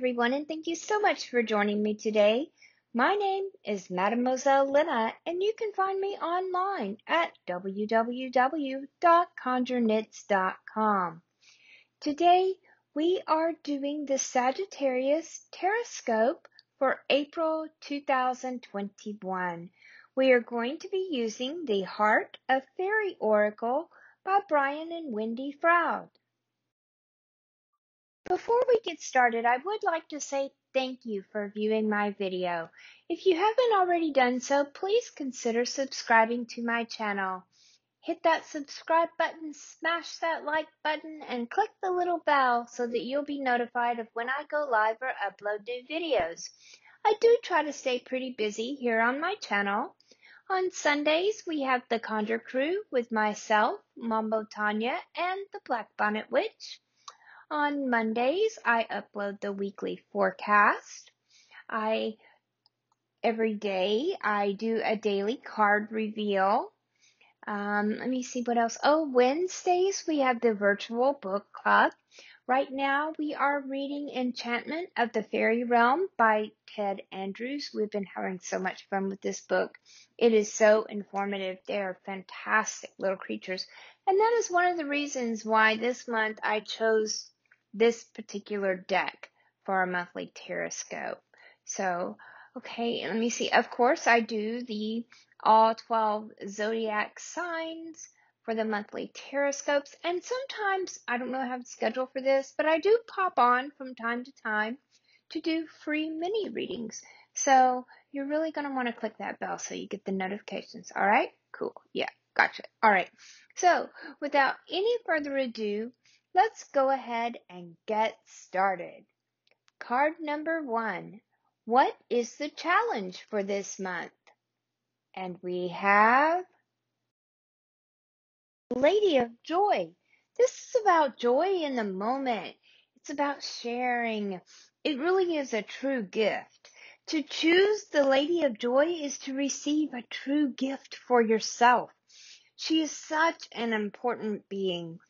everyone, and thank you so much for joining me today. My name is Mademoiselle Lynna, and you can find me online at www.conjureknits.com. Today, we are doing the Sagittarius TarotScope for April 2021. We are going to be using the Heart of Fairy Oracle by Brian and Wendy Froud. Before we get started, I would like to say thank you for viewing my video. If you haven't already done so, please consider subscribing to my channel. Hit that subscribe button, smash that like button, and click the little bell so that you'll be notified of when I go live or upload new videos. I do try to stay pretty busy here on my channel. On Sundays, we have the Conjure Crew with myself, Mambo Tanya, and the Black Bonnet Witch. On Mondays, I upload the weekly forecast. Every day, I do a daily card reveal. Let me see what else. Wednesdays we have the virtual book club. Right now we are reading Enchantment of the Fairy Realm by Ted Andrews. We've been having so much fun with this book. It is so informative. They are fantastic little creatures. And that is one of the reasons why this month I chose this particular deck for our monthly taroscope. So, okay, let me see. Of course, I do the all 12 zodiac signs for the monthly taroscopes, and sometimes I don't know how to schedule for this, but I do pop on from time to time to do free mini readings. So you're really going to want to click that bell so you get the notifications. All right, cool. Yeah, gotcha. All right, so without any further ado, let's go ahead and get started. Card number one, what is the challenge for this month? And we have Lady of Joy. This is about joy in the moment. It's about sharing. It really is a true gift. To choose the Lady of Joy is to receive a true gift for yourself. She is such an important being.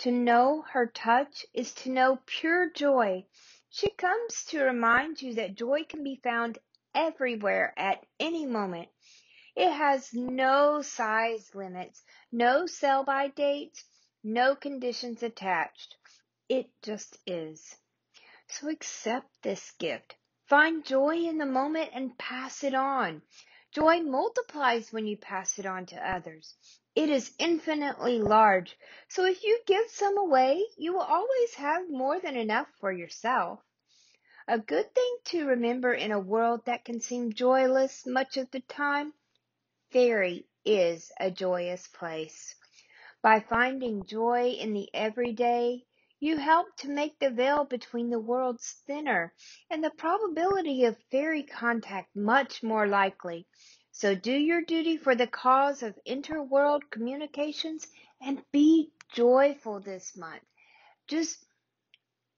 To know her touch is to know pure joy. She comes to remind you that joy can be found everywhere at any moment. It has no size limits, no sell-by dates, no conditions attached. It just is. So accept this gift. Find joy in the moment and pass it on. Joy multiplies when you pass it on to others. It is infinitely large. So if you give some away, you will always have more than enough for yourself. A good thing to remember in a world that can seem joyless much of the time, fairy is a joyous place. By finding joy in the everyday, you help to make the veil between the worlds thinner and the probability of fairy contact much more likely. So do your duty for the cause of interworld communications and be joyful this month. Just,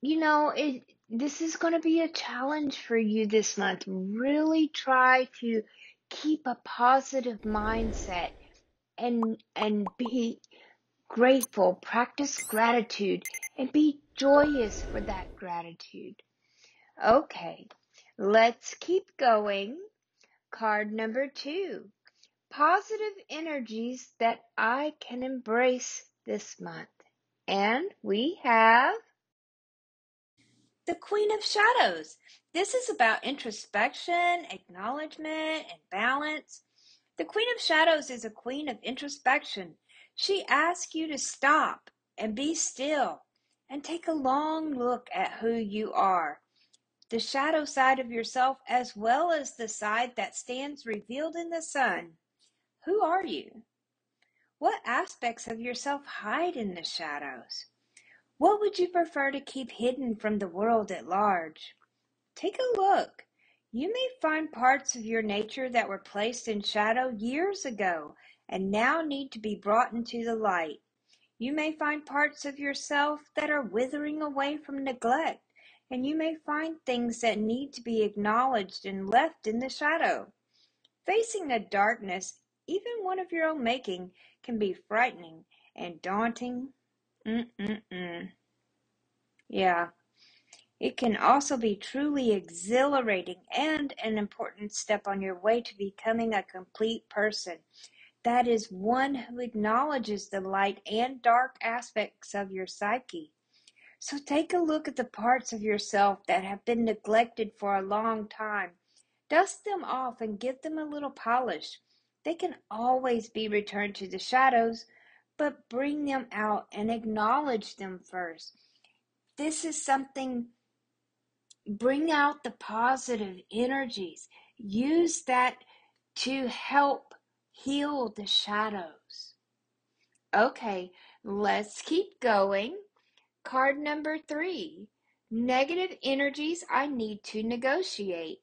you know, this is going to be a challenge for you this month. Really try to keep a positive mindset and be grateful. Practice gratitude and be joyous for that gratitude. Okay, let's keep going. Card number two, positive energies that I can embrace this month. And we have the Queen of Shadows. This is about introspection, acknowledgement, and balance. The Queen of Shadows is a queen of introspection. She asks you to stop and be still and take a long look at who you are, the shadow side of yourself as well as the side that stands revealed in the sun. Who are you? What aspects of yourself hide in the shadows? What would you prefer to keep hidden from the world at large? Take a look. You may find parts of your nature that were placed in shadow years ago and now need to be brought into the light. You may find parts of yourself that are withering away from neglect, and you may find things that need to be acknowledged and left in the shadow. Facing a darkness, even one of your own making, can be frightening and daunting. Yeah, It can also be truly exhilarating and an important step on your way to becoming a complete person. That is one who acknowledges the light and dark aspects of your psyche. So take a look at the parts of yourself that have been neglected for a long time. Dust them off and give them a little polish. They can always be returned to the shadows, but bring them out and acknowledge them first. This is something. Bring out the positive energies. Use that to help heal the shadows. Okay, let's keep going. Card number 3, negative energies I need to negotiate.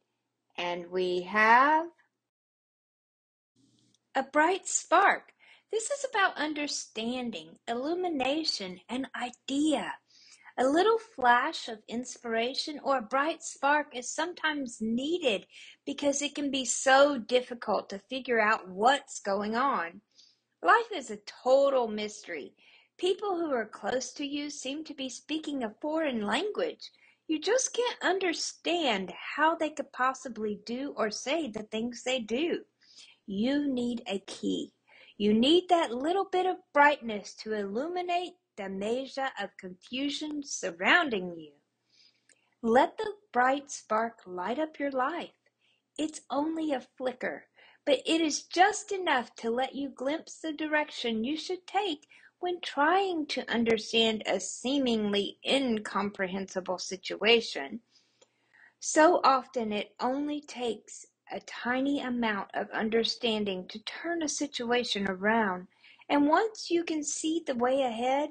And we have a bright spark. This is about understanding, illumination, and idea. A little flash of inspiration or a bright spark is sometimes needed because it can be so difficult to figure out what's going on. Life is a total mystery. People who are close to you seem to be speaking a foreign language. You just can't understand how they could possibly do or say the things they do. You need a key. You need that little bit of brightness to illuminate the measure of confusion surrounding you. Let the bright spark light up your life. It's only a flicker, but it is just enough to let you glimpse the direction you should take when trying to understand a seemingly incomprehensible situation. So often it only takes a tiny amount of understanding to turn a situation around, and once you can see the way ahead,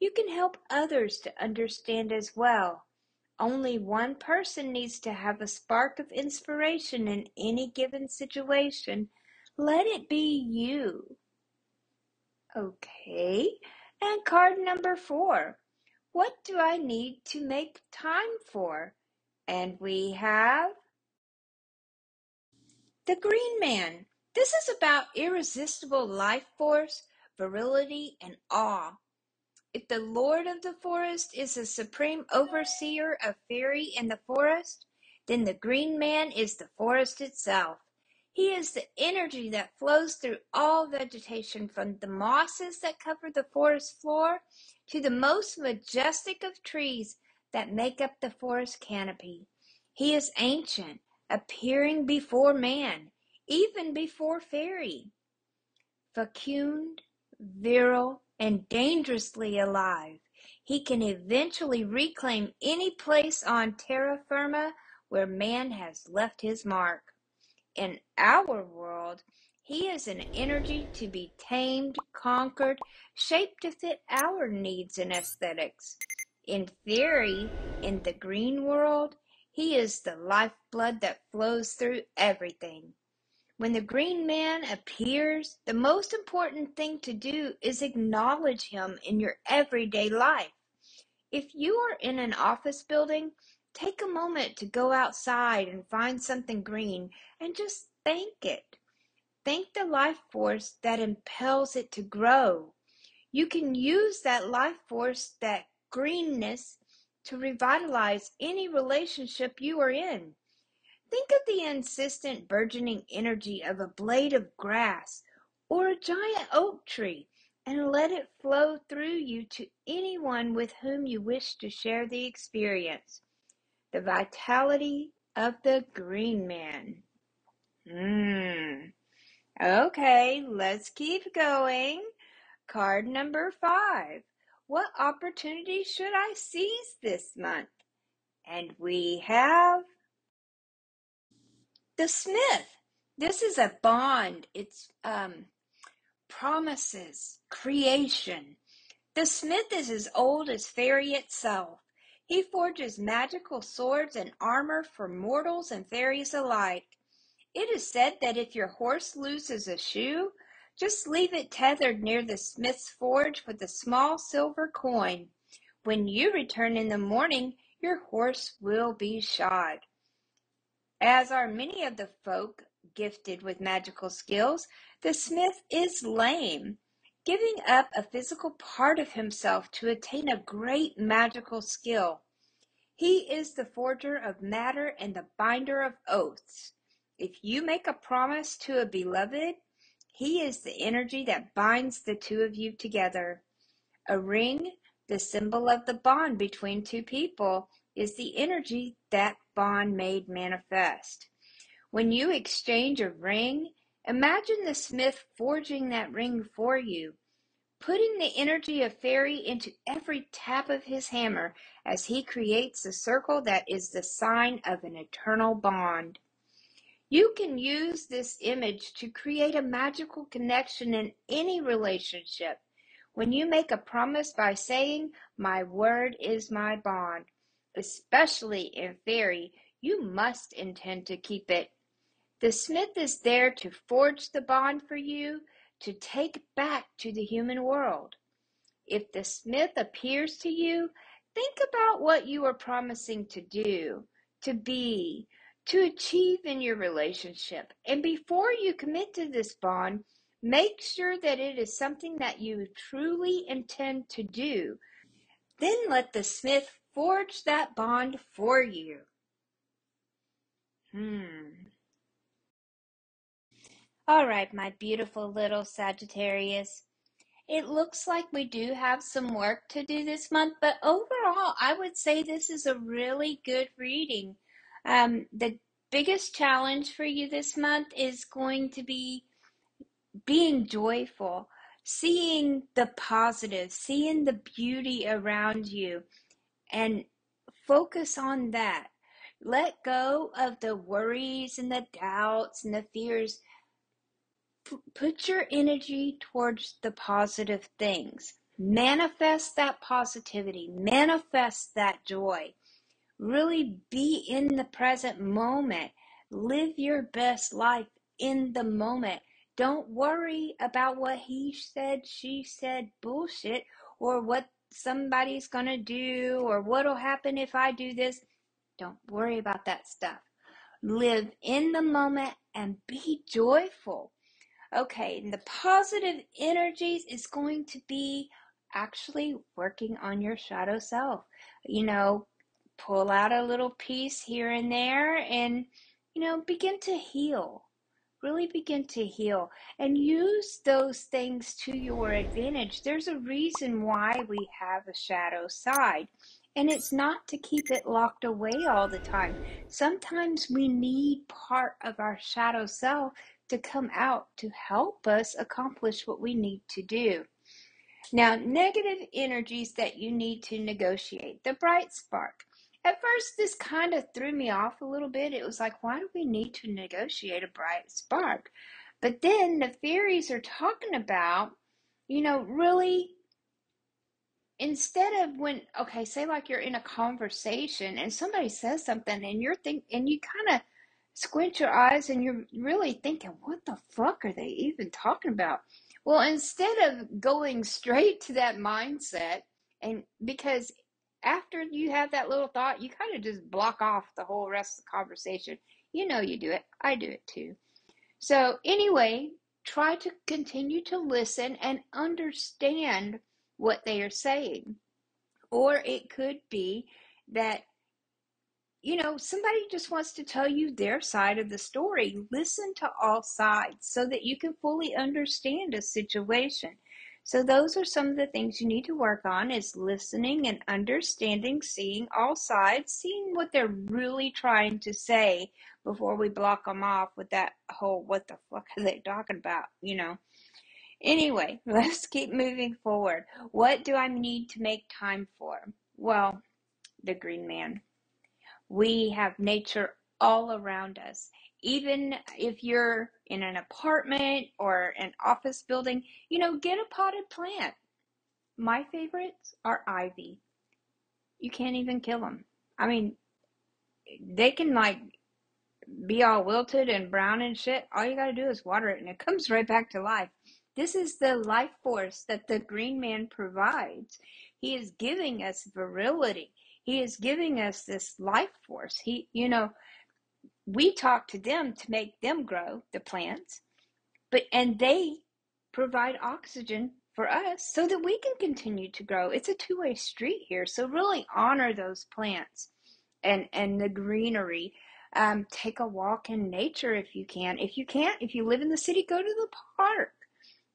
you can help others to understand as well. Only one person needs to have a spark of inspiration in any given situation. Let it be you. Okay, and card number 4. What do I need to make time for? And we have the Green Man. This is about irresistible life force, virility, and awe. If the Lord of the Forest is the supreme overseer of fairy in the forest, then the Green Man is the forest itself. He is the energy that flows through all vegetation, from the mosses that cover the forest floor to the most majestic of trees that make up the forest canopy. He is ancient, appearing before man, even before fairy. Fecund, virile, and dangerously alive, he can eventually reclaim any place on terra firma where man has left his mark. In our world, he is an energy to be tamed, conquered, shaped to fit our needs and aesthetics. In theory, in the green world, he is the lifeblood that flows through everything. When the Green Man appears, the most important thing to do is acknowledge him in your everyday life. If you are in an office building, take a moment to go outside and find something green and just thank it. Thank the life force that impels it to grow. You can use that life force, that greenness, to revitalize any relationship you are in. Think of the insistent burgeoning energy of a blade of grass or a giant oak tree and let it flow through you to anyone with whom you wish to share the experience. The vitality of the Green Man. Okay, let's keep going. Card number 5. What opportunity should I seize this month? And we have the Smith. This is a bond. It's promises, creation. The Smith is as old as fairy itself. He forges magical swords and armor for mortals and fairies alike. It is said that if your horse loses a shoe, just leave it tethered near the smith's forge with a small silver coin. When you return in the morning, your horse will be shod. As are many of the folk gifted with magical skills, the Smith is lame, giving up a physical part of himself to attain a great magical skill. He is the forger of matter and the binder of oaths. If you make a promise to a beloved, he is the energy that binds the two of you together. A ring, the symbol of the bond between two people, is the energy that bond made manifest. When you exchange a ring, imagine the smith forging that ring for you, putting the energy of fairy into every tap of his hammer as he creates the circle that is the sign of an eternal bond. You can use this image to create a magical connection in any relationship. When you make a promise by saying, "My word is my bond," especially in fairy, you must intend to keep it. The smith is there to forge the bond for you to take back to the human world. If the smith appears to you, think about what you are promising to do, to be, to achieve in your relationship. And before you commit to this bond, make sure that it is something that you truly intend to do. Then let the smith forge that bond for you. All right, my beautiful little Sagittarius. It looks like we do have some work to do this month, but overall, I would say this is a really good reading. The biggest challenge for you this month is going to be being joyful, seeing the positive, seeing the beauty around you, and focus on that. Let go of the worries and the doubts and the fears. Put your energy towards the positive things. Manifest that positivity. Manifest that joy. Really be in the present moment. Live your best life in the moment. Don't worry about what he said, she said bullshit, or what somebody's gonna do, or what'll happen if I do this. Don't worry about that stuff. Live in the moment and be joyful. Okay, and the positive energies is going to be actually working on your shadow self. You know, pull out a little piece here and there and, you know, begin to heal. Really begin to heal and use those things to your advantage. There's a reason why we have a shadow side, and it's not to keep it locked away all the time. Sometimes we need part of our shadow self to come out to help us accomplish what we need to do. Now, negative energies that you need to negotiate, the bright spark. At first, this kind of threw me off a little bit. It was like, why do we need to negotiate a bright spark? But then the fairies are talking about, you know, really, instead of when, okay, say like you're in a conversation and somebody says something and you're and you kind of squint your eyes and you're really thinking, what the fuck are they even talking about? Well, instead of going straight to that mindset, and because after you have that little thought, you kind of just block off the whole rest of the conversation. You know you do it. I do it too. So anyway, try to continue to listen and understand what they are saying. Or it could be that, you know, somebody just wants to tell you their side of the story. Listen to all sides so that you can fully understand a situation. So those are some of the things you need to work on, is listening and understanding, seeing all sides, seeing what they're really trying to say before we block them off with that whole, what the fuck are they talking about, you know. Anyway, let's keep moving forward. What do I need to make time for? Well, the green man. We have nature all around us. Even if you're in an apartment or an office building, you know, get a potted plant. My favorites are ivy. You can't even kill them. I mean, they can like be all wilted and brown and shit. All you gotta do is water it and it comes right back to life. This is the life force that the green man provides. He is giving us virility. He is giving us this life force. He, you know, we talk to them to make them grow, the plants, and they provide oxygen for us so that we can continue to grow. It's a two-way street here, so really honor those plants. and the greenery. Take a walk in nature if you can. If you can't, if you live in the city, go to the park.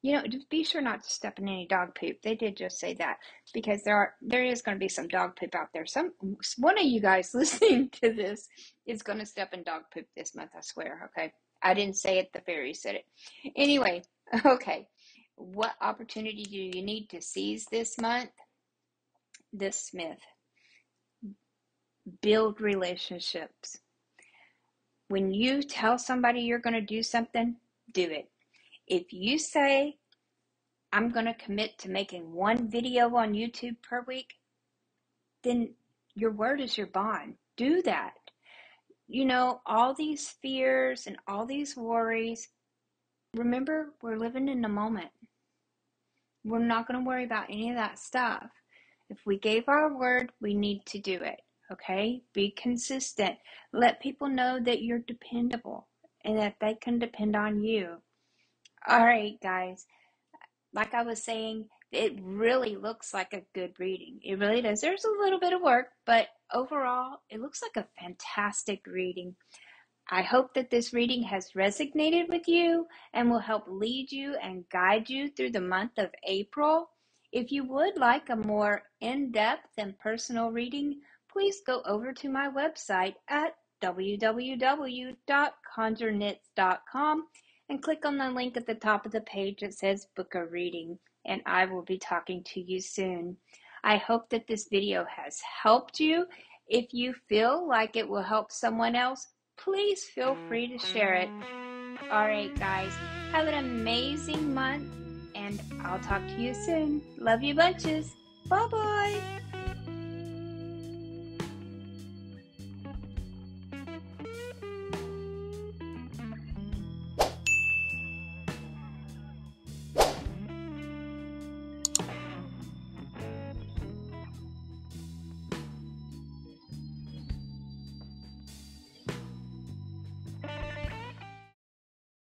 You know, just be sure not to step in any dog poop. They did just say that, because there is going to be some dog poop out there. One of you guys listening to this is going to step in dog poop this month, I swear, okay? I didn't say it, the fairy said it. Anyway, okay. What opportunity do you need to seize this month? This myth. Build relationships. When you tell somebody you're going to do something, do it. If you say, I'm going to commit to making one video on YouTube per week, then your word is your bond. Do that. You know, all these fears and all these worries, remember, we're living in the moment. We're not going to worry about any of that stuff. If we gave our word, we need to do it, okay? Be consistent. Let people know that you're dependable and that they can depend on you. All right, guys, like I was saying, it really looks like a good reading. It really does. There's a little bit of work, but overall, it looks like a fantastic reading. I hope that this reading has resonated with you and will help lead you and guide you through the month of April. If you would like a more in-depth and personal reading, please go over to my website at www.conjureknits.com and click on the link at the top of the page that says book a reading, and I will be talking to you soon. I hope that this video has helped you. If you feel like it will help someone else, please feel free to share it. All right, guys, have an amazing month, and I'll talk to you soon. Love you bunches. Bye-bye.